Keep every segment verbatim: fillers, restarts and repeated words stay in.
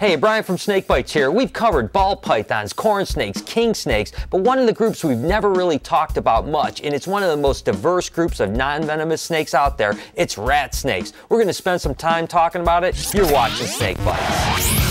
Hey, Brian from Snake Bytes here. We've covered ball pythons, corn snakes, king snakes, but one of the groups we've never really talked about much, and it's one of the most diverse groups of non-venomous snakes out there, it's rat snakes. We're gonna spend some time talking about it. You're watching Snake Bytes.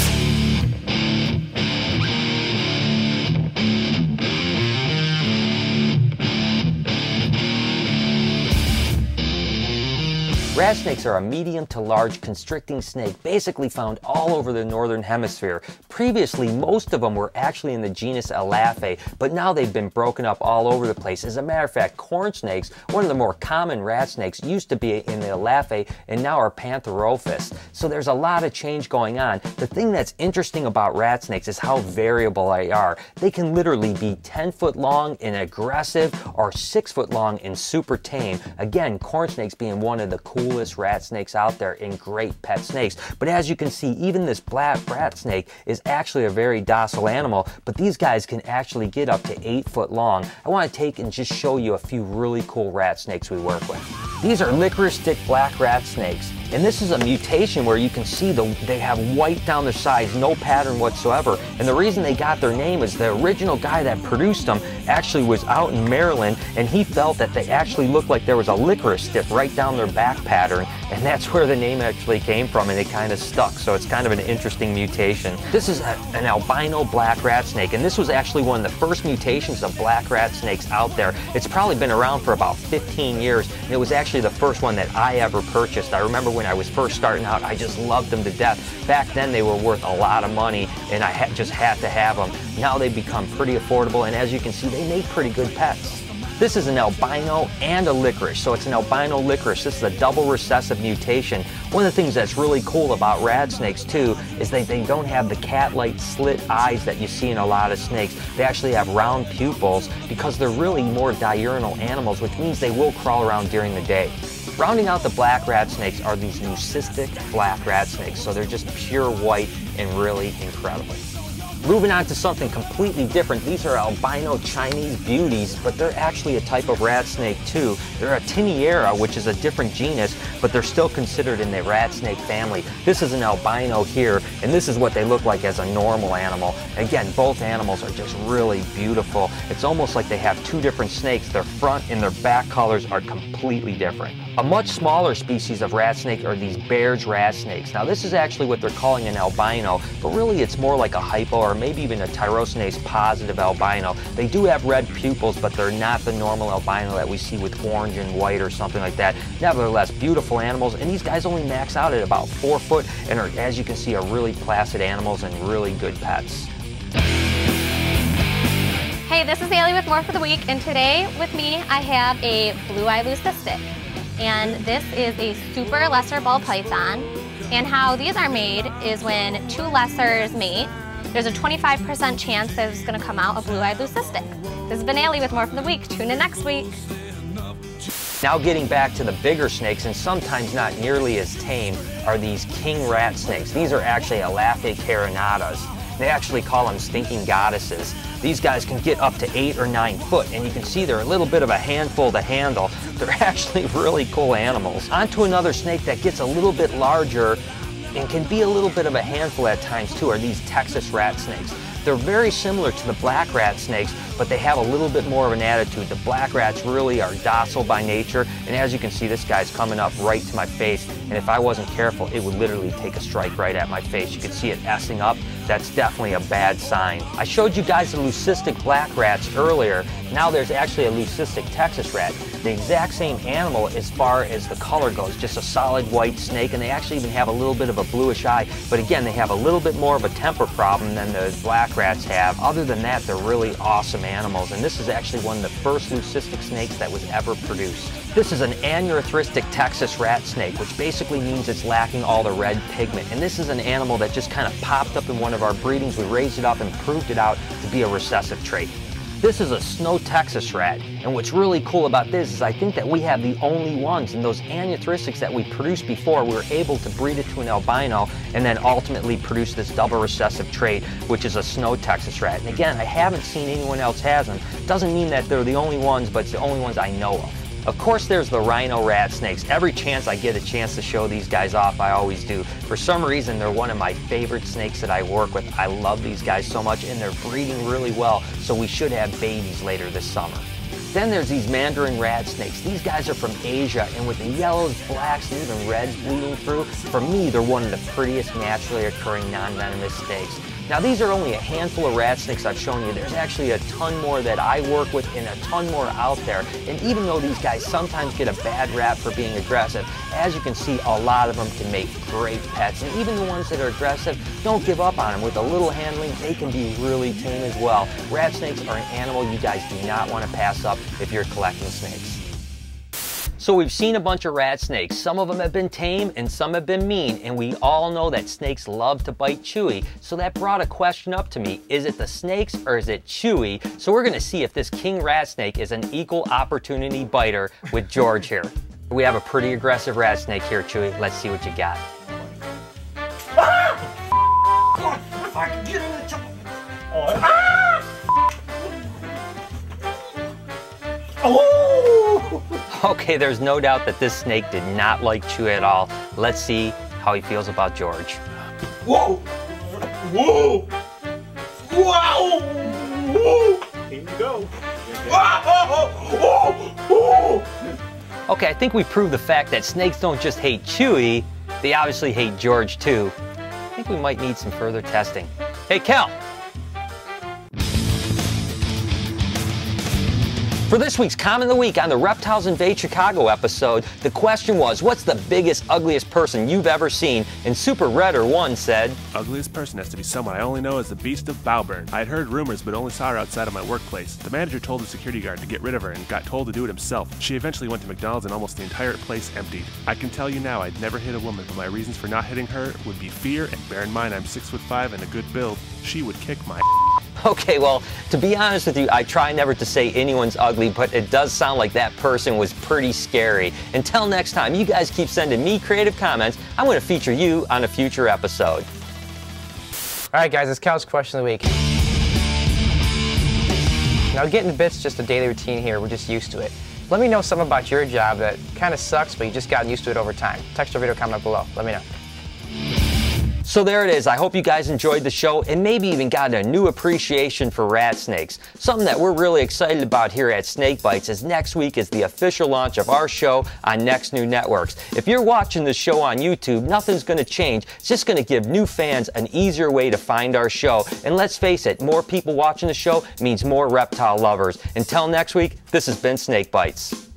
Rat snakes are a medium to large constricting snake basically found all over the northern hemisphere. Previously, most of them were actually in the genus Elaphe, but now they've been broken up all over the place. As a matter of fact, corn snakes, one of the more common rat snakes, used to be in the Elaphe and now are Pantherophis. So there's a lot of change going on. The thing that's interesting about rat snakes is how variable they are. They can literally be ten foot long and aggressive or six foot long and super tame. Again, corn snakes being one of the cool rat snakes out there and great pet snakes. But as you can see, even this black rat snake is actually a very docile animal, but these guys can actually get up to eight foot long. I want to take and just show you a few really cool rat snakes we work with. These are licorice stick black rat snakes. And this is a mutation where you can see the, they have white down their sides, no pattern whatsoever. And the reason they got their name is the original guy that produced them actually was out in Maryland, and he felt that they actually looked like there was a licorice stick right down their back pattern, and that's where the name actually came from, and it kind of stuck. So it's kind of an interesting mutation. This is a, an albino black rat snake, and this was actually one of the first mutations of black rat snakes out there. It's probably been around for about fifteen years, and it was actually the first one that I ever purchased. I remember when I was first starting out, I just loved them to death. Back then they were worth a lot of money, and I ha just had to have them. Now they've become pretty affordable, and as you can see, they make pretty good pets. This is an albino and a licorice, so it's an albino licorice. This is a double recessive mutation. One of the things that's really cool about rat snakes too is that they don't have the cat-like slit eyes that you see in a lot of snakes. They actually have round pupils because they're really more diurnal animals, which means they will crawl around during the day. Rounding out the black rat snakes are these leucistic black rat snakes, so they're just pure white and really incredible. Moving on to something completely different, these are albino Chinese beauties, but they're actually a type of rat snake too. They're a Tiniera, which is a different genus, but they're still considered in the rat snake family. This is an albino here, and this is what they look like as a normal animal. Again, both animals are just really beautiful. It's almost like they have two different snakes. Their front and their back colors are completely different. A much smaller species of rat snake are these Baird's rat snakes. Now this is actually what they're calling an albino, but really it's more like a hypo or maybe even a tyrosinase positive albino. They do have red pupils, but they're not the normal albino that we see with orange and white or something like that. Nevertheless, beautiful animals, and these guys only max out at about four foot and are, as you can see, are really placid animals and really good pets. Hey, this is Allie with More for the Week, and today with me I have a blue-eye leucistic. And this is a super lesser ball python. And how these are made is when two lessers mate, there's a twenty-five percent chance that it's gonna come out a blue-eyed leucistic. This has been Ellie with More from the Week. Tune in next week. Now getting back to the bigger snakes, and sometimes not nearly as tame, are these king rat snakes. These are actually Elaphe carinatas. They actually call them stinking goddesses. These guys can get up to eight or nine foot, and you can see they're a little bit of a handful to handle. They're actually really cool animals. On to another snake that gets a little bit larger and can be a little bit of a handful at times too, are these Texas rat snakes. They're very similar to the black rat snakes, but they have a little bit more of an attitude. The black rats really are docile by nature, and as you can see, this guy's coming up right to my face, and if I wasn't careful, it would literally take a strike right at my face. You can see it S-ing up. That's definitely a bad sign. I showed you guys the leucistic black rats earlier. Now there's actually a leucistic Texas rat. The exact same animal as far as the color goes, just a solid white snake, and they actually even have a little bit of a bluish eye, but again, they have a little bit more of a temper problem than the black rats have. Other than that, they're really awesome animals, and this is actually one of the first leucistic snakes that was ever produced. This is an anerythristic Texas rat snake, which basically means it's lacking all the red pigment, and this is an animal that just kind of popped up in one of our breedings. We raised it up and proved it out to be a recessive trait. This is a snow Texas rat, and what's really cool about this is I think that we have the only ones, and those anerythristics that we produced before, we were able to breed it to an albino and then ultimately produce this double recessive trait, which is a snow Texas rat. And again, I haven't seen anyone else has them. Doesn't mean that they're the only ones, but it's the only ones I know of. Of course there's the rhino rat snakes. Every chance I get a chance to show these guys off, I always do. For some reason, they're one of my favorite snakes that I work with. I love these guys so much, and they're breeding really well, so we should have babies later this summer. Then there's these mandarin rat snakes. These guys are from Asia, and with the yellows, blacks, and even reds bleeding through, for me, they're one of the prettiest naturally occurring non-venomous snakes. Now, these are only a handful of rat snakes I've shown you. There's actually a ton more that I work with and a ton more out there. And even though these guys sometimes get a bad rap for being aggressive, as you can see, a lot of them can make great pets. And even the ones that are aggressive, don't give up on them. With a little handling, they can be really tame as well. Rat snakes are an animal you guys do not want to pass up if you're collecting snakes. So we've seen a bunch of rat snakes. Some of them have been tame and some have been mean, and we all know that snakes love to bite Chewy. So that brought a question up to me. Is it the snakes or is it Chewy? So we're gonna see if this king rat snake is an equal opportunity biter with George here. We have a pretty aggressive rat snake here, Chewy. Let's see what you got. Okay, there's no doubt that this snake did not like Chewy at all. Let's see how he feels about George. Whoa! Whoa! Wow! Whoa! Here you go. Okay, I think we proved the fact that snakes don't just hate Chewy, they obviously hate George too. I think we might need some further testing. Hey, Kel! For this week's Comment of the Week on the Reptiles Invade Chicago episode, the question was, what's the biggest, ugliest person you've ever seen? And Super Redder one said, "Ugliest person has to be someone I only know as the Beast of Bowburn. I had heard rumors but only saw her outside of my workplace. The manager told the security guard to get rid of her and got told to do it himself. She eventually went to McDonald's and almost the entire place emptied. I can tell you now I'd never hit a woman, but my reasons for not hitting her would be fear, and bear in mind I'm six foot five and a good build. She would kick my ass." Okay, well, to be honest with you, I try never to say anyone's ugly, but it does sound like that person was pretty scary. Until next time, you guys keep sending me creative comments. I'm going to feature you on a future episode. All right, guys, it's Cal's Question of the Week. Now, getting bits just a daily routine here. We're just used to it. Let me know something about your job that kind of sucks, but you just gotten used to it over time. Text or video comment up below. Let me know. So there it is. I hope you guys enjoyed the show and maybe even got a new appreciation for rat snakes. Something that we're really excited about here at Snake Bytes is next week is the official launch of our show on Next New Networks. If you're watching the show on YouTube, nothing's going to change. It's just going to give new fans an easier way to find our show. And let's face it, more people watching the show means more reptile lovers. Until next week, this has been Snake Bytes.